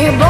Nie bo